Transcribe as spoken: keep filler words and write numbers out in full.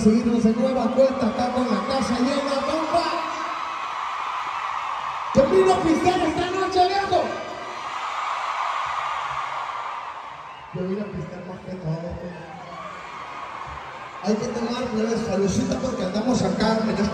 Seguirnos en nueva cuenta acá con la casa llena, compa. Termino pisar esta noche, viejo. Yo voy a pisar más que todo. Hay que tomar, pues, saludcita porque andamos acá.